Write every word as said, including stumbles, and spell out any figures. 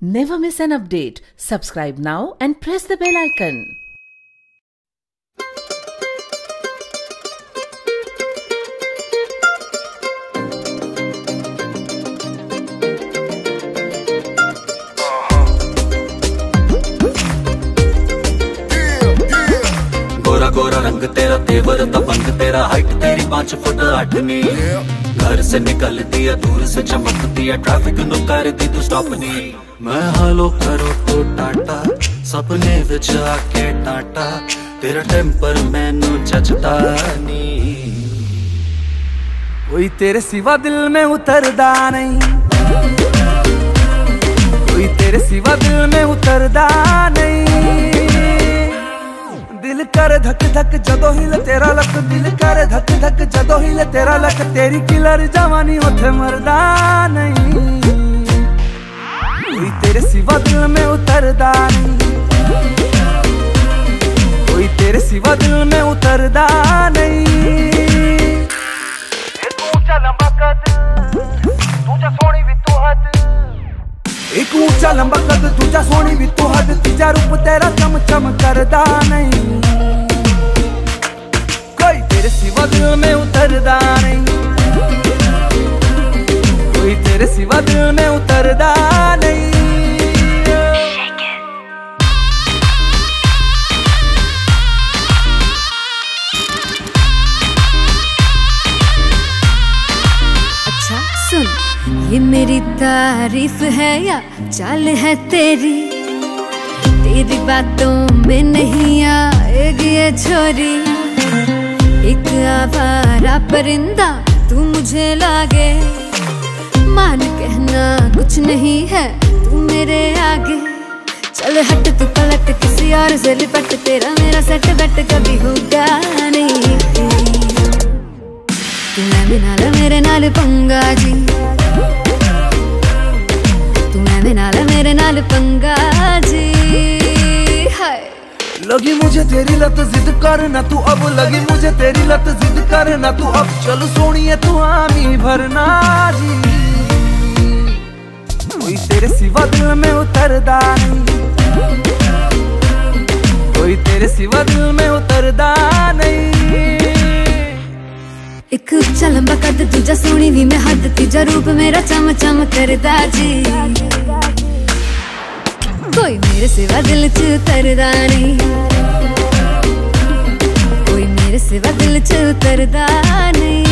Never miss an update. Subscribe now and press the bell icon. गोरा रंग तेरा तेवर तबंग तेरा हाइट तेरी पाँच फुट आठनी घर से निकलती है दूर से चमकती है ट्रैफिक नु कर दी तू स्टॉप नहीं मैं हालो करो तो टाटा सपने विच आके टाटा तेरा टेंपर मैनू जचता नहीं कोई तेरे सिवा दिल में उतरदा नहीं कोई तेरे सिवा दिल में उतरदा नहीं दिल कर धक धक जदों हिले तेरा लक दिल कर धक धक जदों हिले तेरा लक तेरी किलर जवानी होते मरदा नहीं कोई तेरे सिवा दिल में उतरदा नहीं कोई तेरे सिवा दिल में उतरदा नहीं एक ऊंचा लंबा कद तुझा सोनी भी तू हद एक ऊंचा लंबा कद तुझा सोनी भी तू हद तीजा रूप तेरा चम चम करदा नहीं कोई तेरे सिवा दिल में उतरदा नहीं कोई तेरे सिवा दिल में उतरदा नहीं अच्छा सुन ये मेरी तारीफ है या चाल है तेरी तेरी बातों में नहीं आएगी ये छोरी एक आवारा परिंदा तू मुझे लागे मान कहना कुछ नहीं है तू मेरे आगे चल हट तू पलट किसी और से लिपट तेरा मेरा सट बट कभी होगा नहीं तू मैं बिना ला मेरे नाल पंगा जी मेरे नाल पंगा जी हाय लगी मुझे तेरी लत जिद कर ना तू अब लगी मुझे तेरी लत जिद कर ना तू अब चल सोनिए तू हामी भरना जी कोई तेरे सिवा दिल में उतरदा नहीं कोई तेरे सिवा दिल में उतरदा नहीं एक ऊंचा लंबा कद तुझा सोनी भी मैं हद तुझा रूप मेरा चम चम करदा जी कोई मेरे सिवा दिल च उतरदा नहीं कोई मेरे सिवा दिल च उतरदा नहीं।